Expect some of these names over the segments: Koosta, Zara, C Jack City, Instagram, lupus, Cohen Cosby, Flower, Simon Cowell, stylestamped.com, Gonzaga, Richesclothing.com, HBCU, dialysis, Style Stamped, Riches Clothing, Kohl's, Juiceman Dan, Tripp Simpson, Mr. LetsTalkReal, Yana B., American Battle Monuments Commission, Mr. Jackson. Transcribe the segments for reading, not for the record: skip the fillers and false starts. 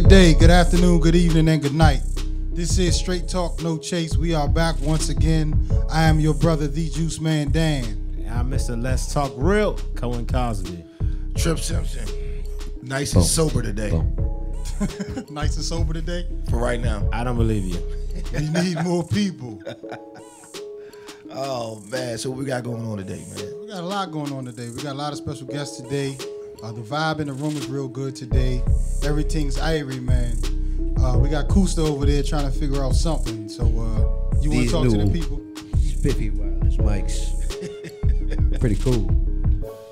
Good day, good afternoon, good evening, and good night. This is Straight Talk, No Chase. We are back once again. I am your brother, the Juiceman Dan. And I'm Mr. Let's Talk Real, Cohen Cosby. Tripp Simpson. Nice and sober today. Nice and sober today? For right now. I don't believe you. We need more people. Oh, man. So what we got going on today, man? We got a lot going on today. We got a lot of special guests today. The vibe in the room is real good today. Everything's irie, man. We got Koosta over there trying to figure out something. So you want to talk to the people? Spiffy wireless mics. Pretty cool.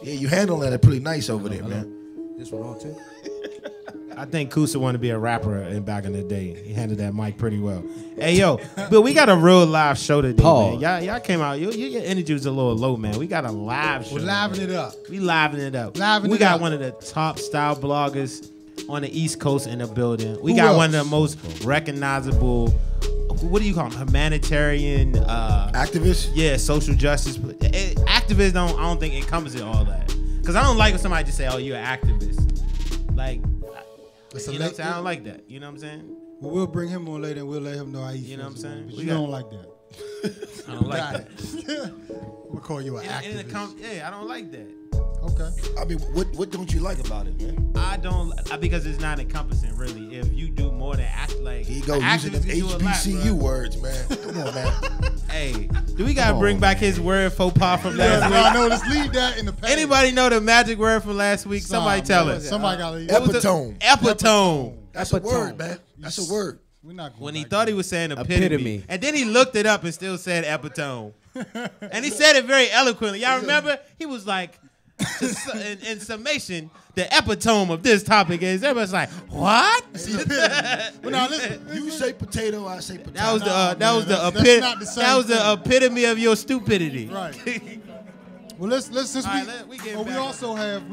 Yeah, you handling it pretty nice over there, man. This one on too? I think Koosta wanted to be a rapper back in the day. He handled that mic pretty well. Hey, yo, but we got a real live show today, man. Y'all came out. Your energy was a little low, man. We got a live show. We're livening it up. We livening it up. We got one of the top style bloggers on the East Coast in the building. We got one of the most recognizable, what do you call them, humanitarian. Activists? Yeah, social justice. Activists, I don't think encompasses all that. Because I don't like when somebody just say, oh, you're an activist. Like, you know what I'm saying? I don't like that. You know what I'm saying? Well, we'll bring him on later and we'll let him know how he feels. You know what I'm saying? You don't like that. I don't like that. We'll call you an activist. Yeah, I don't like that. Okay. I mean, what don't you like about it, man? Because it's not encompassing, really. If you do more than act, like, here you go, using them HBCU words, man. Come on, man. Hey, do we gotta bring back his word faux pas from last week? No, let's leave that in the past. Anybody know the magic word from last week? Somebody tell us. Somebody gotta leave. Epitome. Epitome. That's a word, man. That's a word. We're not going when he thought he was saying epitome, and then he looked it up and still said epitome, and he said it very eloquently. Y'all remember? He was like. In summation, the epitome of this topic is everybody's like, what? Well, now listen, you say potato, I say potato. That was the epitome of your stupidity. Right. Well, we also have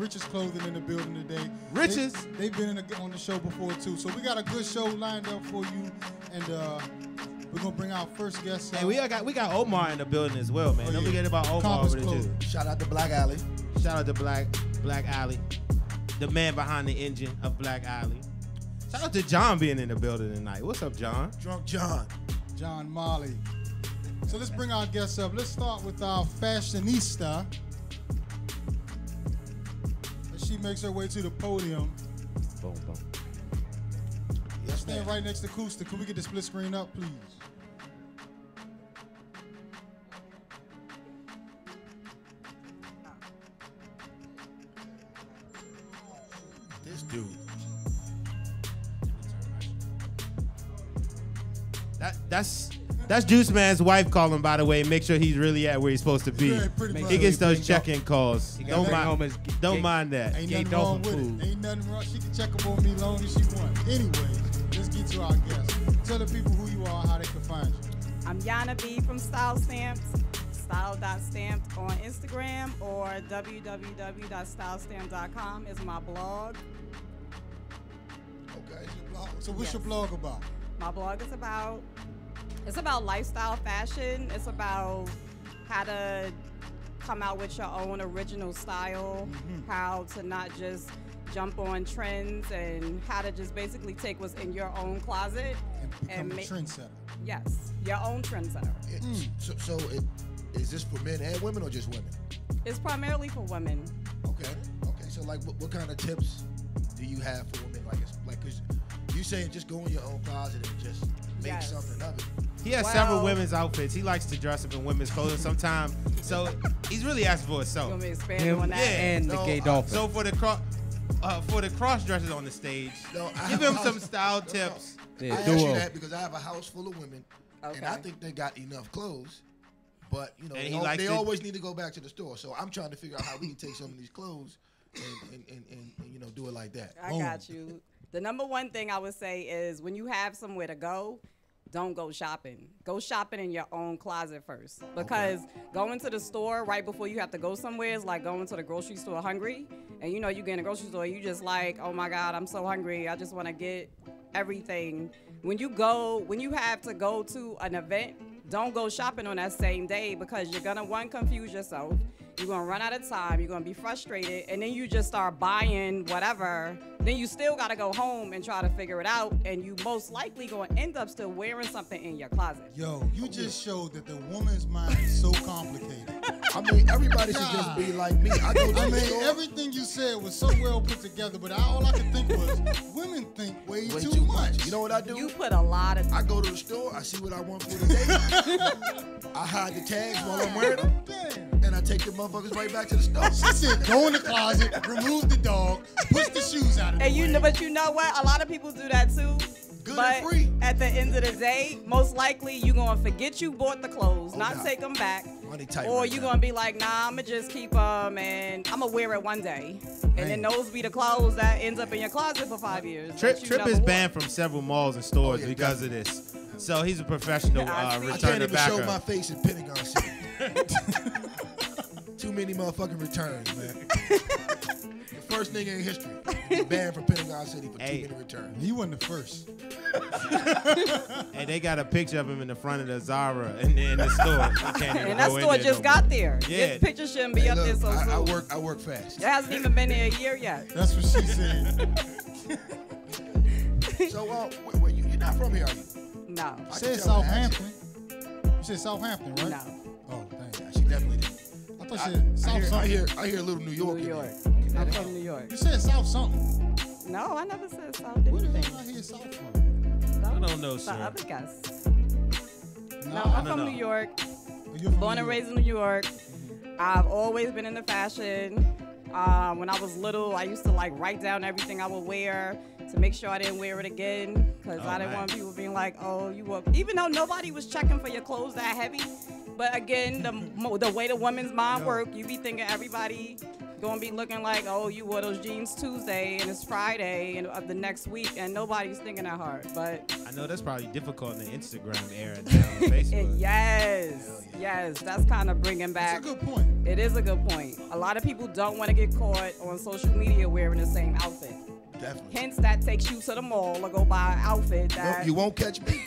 Riches Clothing in the building today. Riches, they've been on the show before too, so we got a good show lined up for you, and we're gonna bring our first guest. Hey, we got Omar in the building as well, man. Don't forget about Omar over there too. Shout out to Black Alley. Shout out to Black Alley, the man behind the engine of Black Alley. Shout out to John being in the building tonight. What's up, John? Drunk John. John Marley. So let's bring our guests up. Let's start with our fashionista. As she makes her way to the podium. Boom, boom. Yes, stand right next to Koosta. Can we get the split screen up, please? This dude. That's Juice Man's wife calling, by the way. Make sure he's really at where he's supposed to be. Yeah, he gets those check-in calls. Don't mind that. Ain't nothing wrong with it. Ain't nothing wrong. She can check up on me as long as she wants. Anyway, let's get to our guests. Tell the people who you are and how they can find you. I'm Yana B. from Style Stamped, style.stamped on Instagram, or www.stylestamped.com is my blog. Okay, your blog. So what's your blog about? My blog is about... It's about lifestyle fashion. It's about how to come out with your own original style, how to not just jump on trends, and how to just basically take what's in your own closet. And become a trendsetter. Yes, your own trendsetter. So is this for men and women or just women? It's primarily for women. Okay, okay. So like what kind of tips do you have for women? Like cause you saying just go in your own closet and just make something of it. He has several women's outfits. He likes to dress up in women's clothing sometimes. So he's really asking for himself. You want me to expand on that? Yeah. And the gay dolphin. So for the cross dressers on the stage, give him some style tips. Yeah, I ask you that because I have a house full of women, and I think they got enough clothes, but you know they always need to go back to the store. So I'm trying to figure out how we can take some of these clothes and you know do it like that. I got you. The number one thing I would say is when you have somewhere to go. Don't go shopping. Go shopping in your own closet first. Because going to the store right before you have to go somewhere is like going to the grocery store hungry. And you know you get in the grocery store, you just like, oh my God, I'm so hungry. I just want to get everything. When you have to go to an event, Don't go shopping on that same day, because you're gonna, one, confuse yourself, you're gonna run out of time, you're gonna be frustrated, and then you just start buying whatever. Then you still gotta go home and try to figure it out, and you most likely gonna end up still wearing something in your closet. Yo, you just showed that the woman's mind is so complicated. I mean, everybody should just be like me. I mean, everything you said was so well put together, but all I could think was, women think way too much. You know what I do? You put a lot of... I go to the store, I see what I want for the day. I hide the tags while I'm wearing them, and I take the motherfuckers right back to the store. She said, go in the closet, remove the dog, push the shoes out of the way. But you know what? A lot of people do that too. But at the end of the day, most likely you're going to forget you bought the clothes, not take them back, or you're going to be like, nah, I'm going to just keep them and I'm going to wear it one day. And then those be the clothes that ends up in your closet for 5 years. Tripp is banned from several malls and stores because of this. So he's a professional returner backer. I can't even show my face in Pentagon City. Too many motherfucking returns, man. The first nigga in history banned from Pentagon City for too many returns. He wasn't the first. And they got a picture of him in the front of the Zara in the store. And that store just got there. Yeah. This picture shouldn't be up there so soon. I work fast. It hasn't even been there a year yet. That's what she said. So, you're not from here, are you? No. You said Southampton. You said Southampton, right? No. Oh, dang. She definitely did. I hear a little New York. I'm from New York. You said South something. No, I never said South anything. Where the hell I hear South from? I don't know, sir. Other guys. No, I'm from New York. Born and raised in New York. I've always been into fashion. When I was little, I used to like write down everything I would wear to make sure I didn't wear it again, because I didn't want people being like, oh, you wore. Even though nobody was checking for your clothes that heavy. But again, the way the woman's mind work, you be thinking everybody gonna be looking like, oh, you wore those jeans Tuesday and it's Friday and of the next week, and nobody's thinking that hard. But I know that's probably difficult in the Instagram era now, Facebook. Yes, that's kind of bringing back. It's a good point. It is a good point. A lot of people don't want to get caught on social media wearing the same outfit. Definitely. Hence, that takes you to the mall or go buy an outfit that you won't catch me.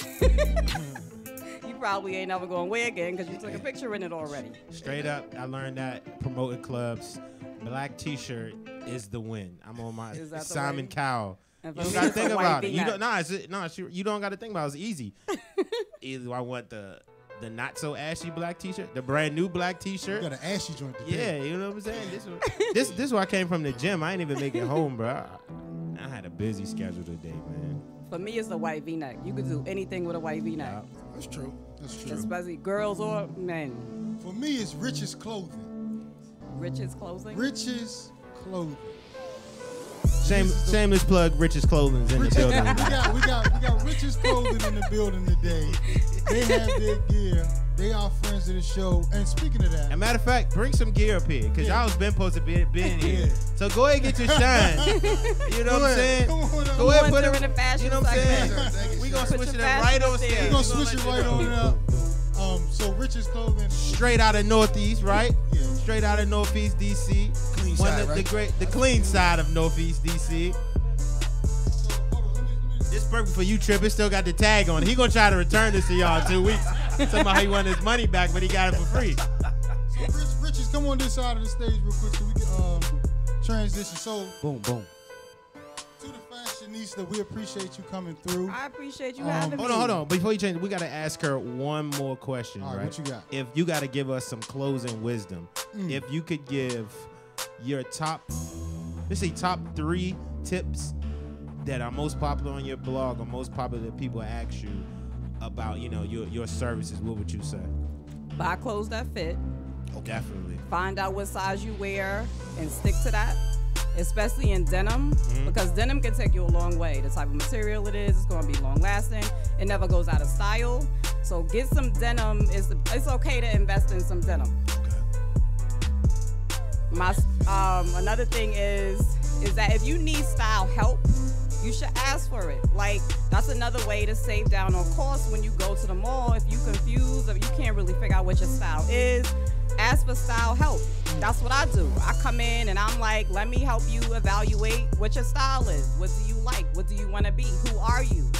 Probably ain't never going to wear again because you took a picture in it already. Straight up, I learned that promoting clubs, black T-shirt is the win. I'm on my Simon Cowell. You don't got to think about it. You don't got to think about it. It's easy. Either I want the not so ashy black T-shirt, the brand new black T-shirt. You got an ashy joint. Yeah, you know what I'm saying. This one, this where I came from the gym. I ain't even make it home, bro. I had a busy schedule today, man. For me, it's the white V-neck. You could do anything with a white V-neck. Yeah, that's true. That's true. Especially girls or men. For me, it's Riches Clothing. Riches Clothing? Riches Clothing. Shameless plug, Riches Clothing's in the building. We got Riches Clothing in the building today. They have their gear. They are friends of the show. And speaking of that, as a matter of fact, bring some gear up here, because y'all was been supposed to be in here. So go ahead and get your shine. You know what I'm saying? Go ahead and put it in the fashion. You know what I'm saying? We're going to switch it up right over there. We're going to switch it right over up. So Riches Clothing. Straight out of Northeast, right? Yeah. Straight out of Northeast DC. Clean side, right? The clean side of Northeast DC. This perfect for you, Tripp. It still got the tag on it. He gonna try to return this to y'all in 2 weeks. Somehow he won his money back, but he got it for free. So, Riches, come on this side of the stage real quick so we can transition. So, boom. To the fashionista, we appreciate you coming through. I appreciate you having me. Hold on. Before you change it, we gotta ask her one more question, right? What you got? If you gotta give us some closing wisdom, if you could give your top three tips that are most popular on your blog or most popular that people ask you about, you know, your services, what would you say? Buy clothes that fit. Oh, definitely. Find out what size you wear and stick to that, especially in denim, because denim can take you a long way. The type of material it is, it's going to be long lasting. It never goes out of style. So get some denim. It's okay to invest in some denim. Okay. My another thing is that if you need style help, you should ask for it. Like, that's another way to save down on costs when you go to the mall. If you're confused or you can't really figure out what your style is, ask for style help. That's what I do. I come in and I'm like, let me help you evaluate what your style is. What do you like? What do you want to be? Who are you?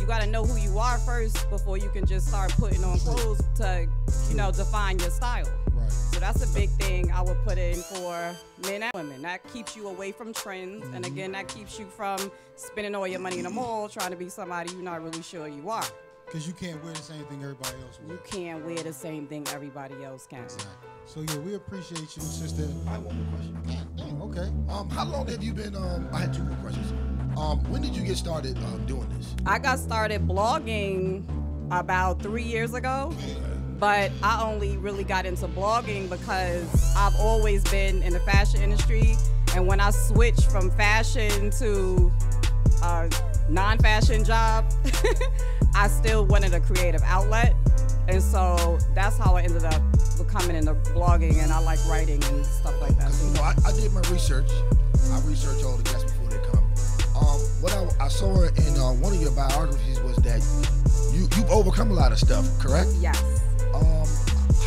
you got to know who you are first before you can just start putting on clothes to, you know, define your style. Right. So that's a big thing I would put in for men and women. That keeps you away from trends. And again, that keeps you from spending all your money in a mall trying to be somebody you're not really sure you are. Because you can't wear the same thing everybody else wears. You can't wear the same thing everybody else can. Exactly. So yeah, we appreciate you, sister. I have one more question. God damn, okay. How long have you been, I had two more questions. When did you get started doing this? I got started blogging about 3 years ago, but I only really got into blogging because I've always been in the fashion industry. And when I switched from fashion to a non-fashion job, I still wanted a creative outlet. And so that's how I ended up becoming into blogging, and I like writing and stuff like that. You know, I did my research. I researched all the guests before they come. What I saw in one of your biographies was that you've overcome a lot of stuff, correct? Yes.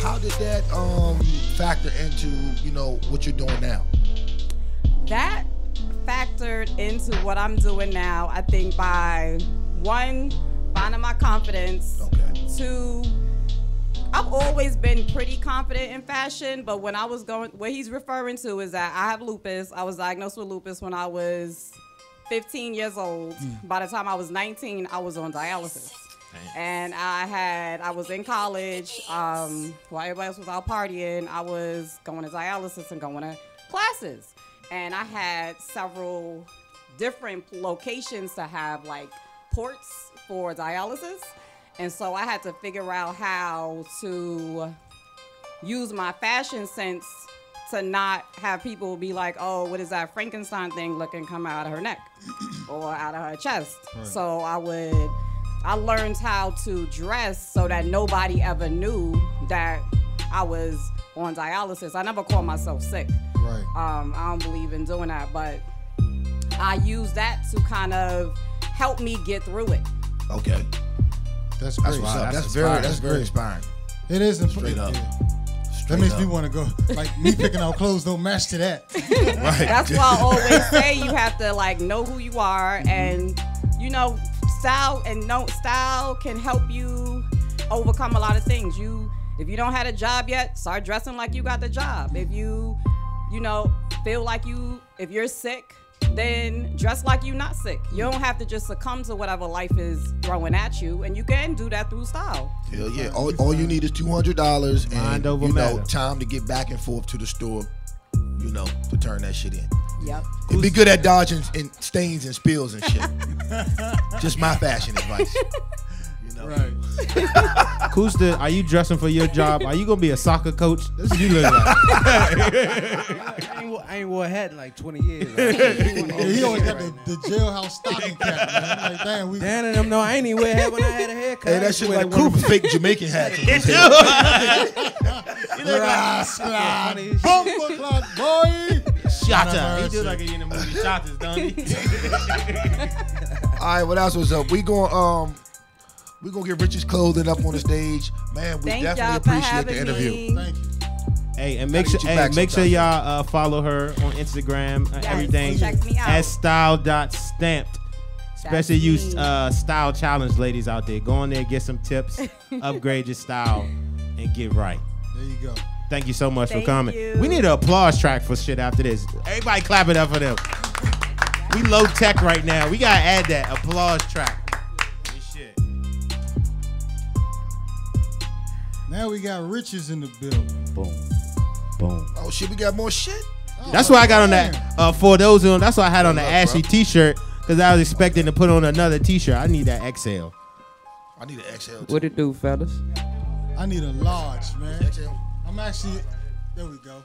How did that factor into, you know, what you're doing now? That factored into what I'm doing now, I think, by one, finding my confidence. Okay. Two, I've always been pretty confident in fashion, but when I was going, what he's referring to is that I have lupus. I was diagnosed with lupus when I was 15 years old. By the time I was 19, I was on dialysis. Nice. And I was in college. While everybody else was out partying, I was going to dialysis and going to classes. And I had several different locations to have, like, ports for dialysis. And so I had to figure out how to use my fashion sense to not have people be like, oh, what is that Frankenstein thing looking come out of her neck or out of her chest? Right. So I learned how to dress so that nobody ever knew that I was on dialysis. I never called myself sick. Right. I don't believe in doing that, but I used that to kind of help me get through it. Okay. That's great. That's very inspiring. It is straight up. Yeah. That makes me want to go, like, me picking out clothes don't match to that. Right. That's why I always say you have to, like, know who you are, and, you know, style can help you overcome a lot of things. If you don't have a job yet, start dressing like you got the job. If you know, feel like if you're sick, then dress like you're not sick. You don't have to just succumb to whatever life is throwing at you, and you can do that through style. Hell yeah. All you need is $200 and, you know, time to get back and forth to the store, you know, to turn that shit in. Yep. And be good at dodging and stains and spills and shit. Just my fashion advice. No. Right. Koosta, are you dressing for your job? Are you gonna be a soccer coach? That's what you look like. I ain't wore a hat in like 20 years. He always got the jailhouse stocking cap, man. Like, damn, and them, no, I ain't even wear a hat when I had a haircut. Hey, that shit like Cooper fake Jamaican hat. You look like bumper clock boy. Shut up. He do like he in the movie Shotas, don't he? All right, what else was up? We going we're going to get Riches Clothing up on the stage. Man, we definitely appreciate the interview. Thank you. Hey, and make sure y'all follow her on Instagram. Everything. Check me out. At style.stamped. Especially you style challenge ladies out there. Go on there, get some tips, upgrade your style, and get right. There you go. Thank you so much for coming. We need an applause track for shit after this. Everybody clap it up for them. We low tech right now. We got to add that applause track. Now we got Riches in the building. Boom, boom. Oh shit, we got more shit. Oh, that's why I got on that. For those who, that's why I had on the Ashley T-shirt, because I was expecting to put on another T-shirt. I need that XL. I need an XL. What it do, fellas? I need a large, man. I'm actually, there we go.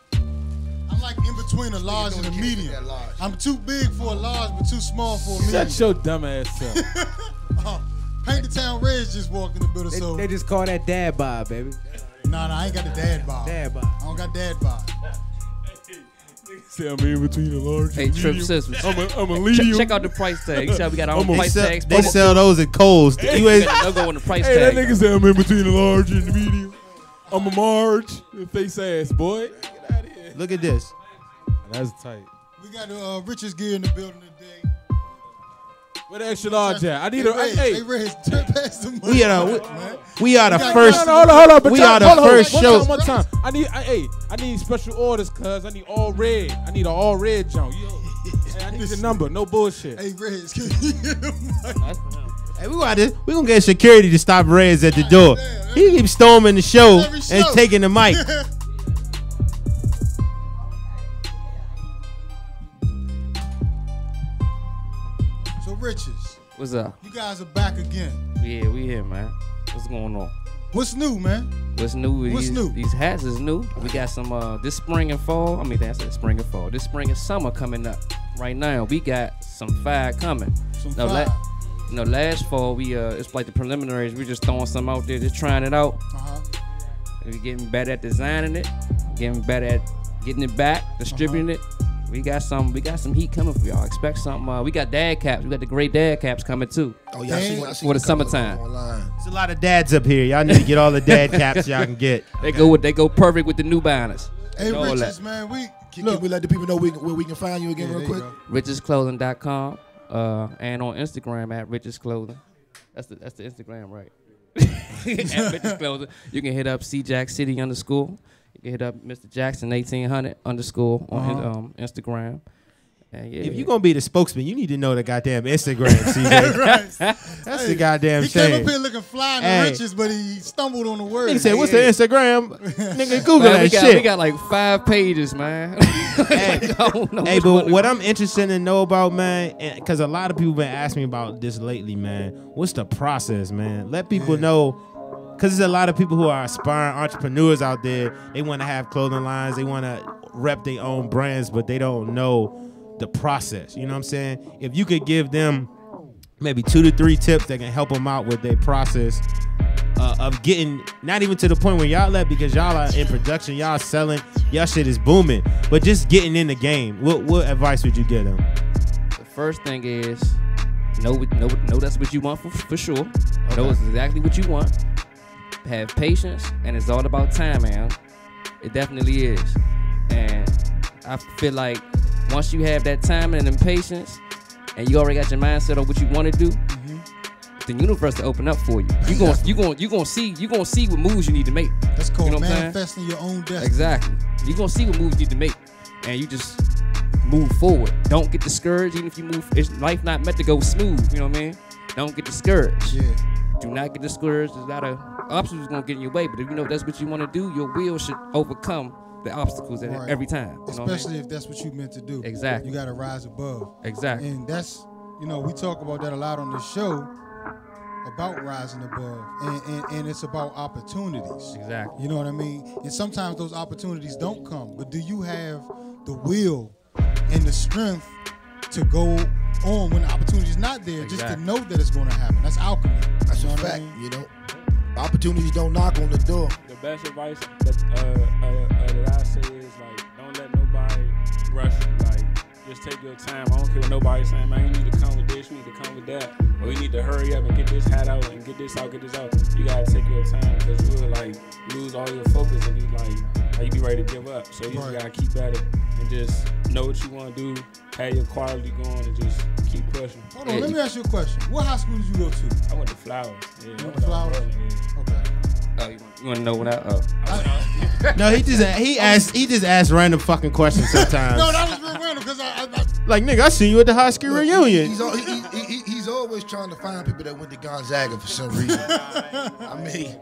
I'm like in between a large and a medium. I'm too big for a large, but too small for a medium. Shut your dumb ass up. Paint the Town Reds just walked in the building, so they just call that dad bod, baby. Nah, I ain't got the dad bod. Dad bod. I don't got dad bod. Say I'm in between a large. Hey, Tripp Simpson. I'm a leader. Check out the price tag. So we got our own price tags. They sell those at Kohl's. They'll go on the price tag. Hey, that nigga say I'm in between a large and a medium. I'm a marge. If they say ass boy. Get out of here. Look at this. That's tight. We got Riches gear in the building today. Where the extra large at? I need a. Hey, Ray, pass the money. We are the first. Hold on, we are the first show. One time. I need special orders, cuz I need all red. I need an all red junk. Hey, I need your number. No bullshit. Hey, Ray, can you get the money? Hey, we gonna get security to stop Reds at the door. Damn, he keeps storming the show and taking the mic. So Riches, what's up? You guys are back again. Yeah, we here, man. What's going on? What's new, man? What's new? These hats is new. We got some this spring and fall. I mean, that's that spring and fall. This spring and summer coming up. Right now, we got some fire coming. You know, last fall we it's like the preliminaries. We just throwing some out there, just trying it out. We getting better at designing it, getting better at getting it back, distributing it. We got some heat coming for y'all. Expect something. We got dad caps. We got the great dad caps coming too. Oh yeah, I see for the summertime. There's a lot of dads up here. Y'all need to get all the dad caps y'all can get. They go perfect with the new binders. Hey Riches, man, can we let the people know where we can find you again real quick? Richesclothing.com. And on Instagram at Riches Clothing. That's the Instagram, right? At Riches Clothing. You can hit up C Jack City _. You can hit up Mr. Jackson 1800 _. On his Instagram. And yeah, if you're gonna be the spokesman, you need to know the goddamn Instagram, CJ. That's the goddamn thing. He came up here looking fly and Riches, but he stumbled on the word. He said, "What's the Instagram?" Nigga, Google that shit. We got like 5 pages, man. But what I'm interested to know about, man, because a lot of people been asking me about this lately, man. What's the process, man? Let people know. Because there's a lot of people who are aspiring entrepreneurs out there. They want to have clothing lines. They want to rep their own brands, but they don't know the process. You know what I'm saying? If you could give them maybe 2 to 3 tips that can help them out with their process of getting, not even to the point where y'all at, because y'all are in production, y'all selling, y'all shit is booming, but just getting in the game, what advice would you give them? The first thing is know that's what you want for sure. Okay. Know it's exactly what you want. Have patience, and it's all about time, man. It definitely is. And I feel like once you have that time and patience, and you already got your mindset on what you want to do, the universe will open up for you. You gonna see what moves you need to make. That's called manifesting your own destiny. Exactly. You are gonna see what moves you need to make, and you just move forward. Don't get discouraged, even if you move. It's life not meant to go smooth. You know what I mean? Don't get discouraged. Yeah. Do not get discouraged. There's a lot of obstacles gonna get in your way, but if you know that's what you want to do, your will should overcome the obstacles every time. Especially if that's what you meant to do. Exactly. You got to rise above. Exactly. And that's, you know, we talk about that a lot on this show, about rising above. And it's about opportunities. Exactly. You know what I mean? And sometimes those opportunities don't come, but do you have the will and the strength to go on when the opportunity's not there? Exactly. Just to know that it's going to happen. That's alchemy. That's a fact, you know? Opportunities don't knock on the door. The best advice that I say is, like, don't let nobody rush you. Like, just take your time. I don't care what nobody's saying, man. You need to come with this, you need to come with that, or you need to hurry up and get this hat out and get this out. You gotta take your time, because you will, like, lose all your focus and you, like, you be ready to give up. So you just gotta keep at it and just know what you want to do, have your quality going, and just keep pushing. Hold on, let me ask you a question. What high school did you go to? I went to Flower. Yeah, you went to Flower? Yeah. Okay. Oh, you want to know what I No, he just asked random fucking questions sometimes. No, that was real random, because like, nigga, I see you at the high school reunion. He's always trying to find people that went to Gonzaga for some reason. I mean,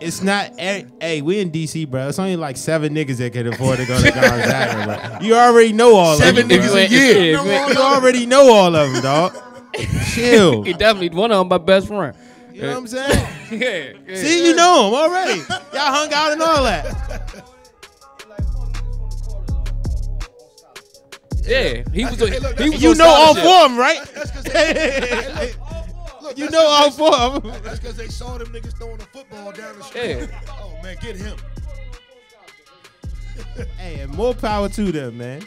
it's not, hey, we in DC, bro. It's only like 7 niggas that can afford to go to Gonzaga, bro. You already know all 7 of them. 7 niggas a year. You already know all of them, dog. Chill. He definitely one of them, my best friend. You know what I'm saying? Yeah. See, you know him already. Y'all hung out and all that. Yeah, he was. You know all 4 of them, right? That's you know all 4 of them. That's because they saw them niggas throwing the football down the street. Yeah. Oh, man, get him. Hey, and more power to them, man.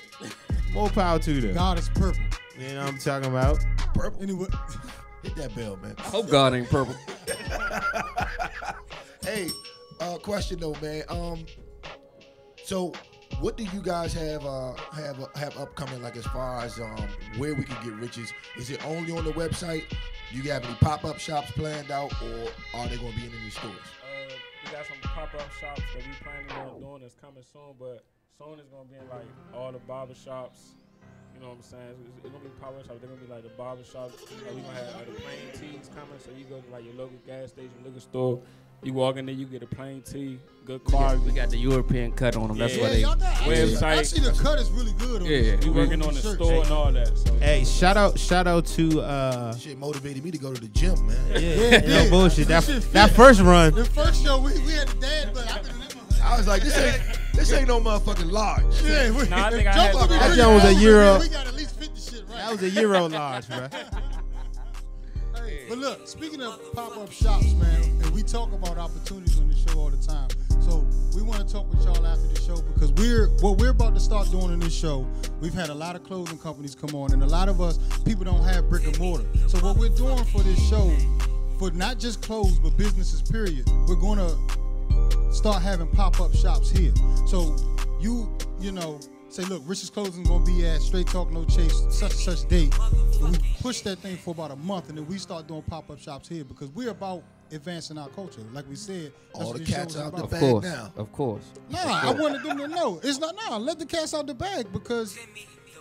More power to them. God is purple. You know what I'm talking about? Purple. Anyway, hit that bell, man. I hope God ain't purple. Hey, question, though, man. So What do you guys have upcoming, like as far as where we can get Riches? Is it only on the website? Do you have any pop-up shops planned out, or are they going to be in any stores? We got some pop-up shops that we planning on doing that's coming soon, but soon it's going to be in like all the barber shops. You know what I'm saying? It's going to be pop-up shops. They're going to be like the barber shops. We're going to have like the plain teas coming, so you go to like your local gas station, liquor store. You walk in there, you get a plain tee, good quality. We got the European cut on them. Yeah. That's what they website. Actually, the cut is really good. On we working on the store and all that. So. Hey, shout out to. Shit motivated me to go to the gym, man. Yeah, no bullshit. That first run. The first show we had the dad, but I was like, this ain't no motherfucking large. Yeah, I think I had to. That joint was a euro. We got at least 50 shit right. That was a euro large, bro. But look, speaking of pop-up shops, man, and we talk about opportunities on the show all the time. So we want to talk with y'all after the show, because what we're about to start doing in this show, we've had a lot of clothing companies come on, and a lot of us, people don't have brick and mortar. So what we're doing for this show, for not just clothes, but businesses, period, we're going to start having pop-up shops here. So you know, say, look, Rich's Clothing is going to be at Straight Talk No Chase, such and such date. And we push that thing for about a month, and then we start doing pop-up shops here, because we're about advancing our culture. Like we said, all the cats out the bag now. Of course. Nah, I wanted them to know. It's not, nah, let the cats out the bag, because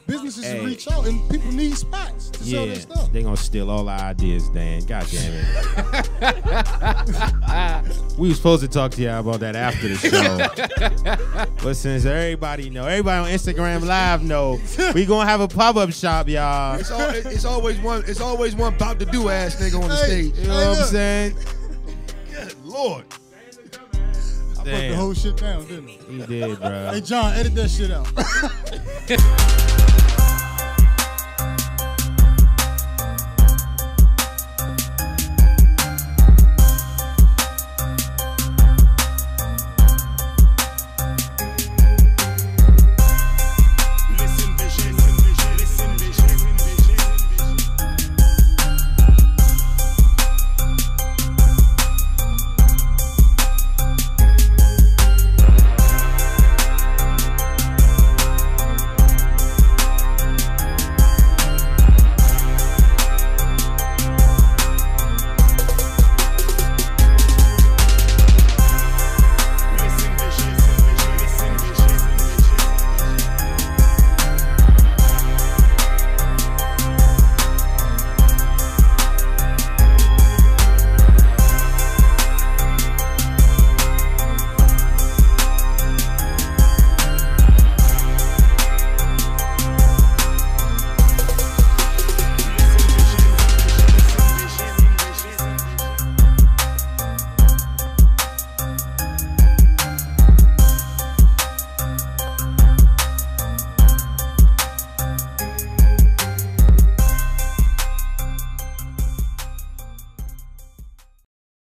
businesses reach out, and people need spots to sell their stuff. They're going to steal all our ideas, Dan. God damn it. We were supposed to talk to y'all about that after the show. But since everybody know, everybody on Instagram Live know, we going to have a pop-up shop, y'all. It's always one about to do ass nigga on the stage. You know what I'm saying? Good Lord. I broke the whole shit down, didn't I? You did, bro. Hey, John, edit that shit out.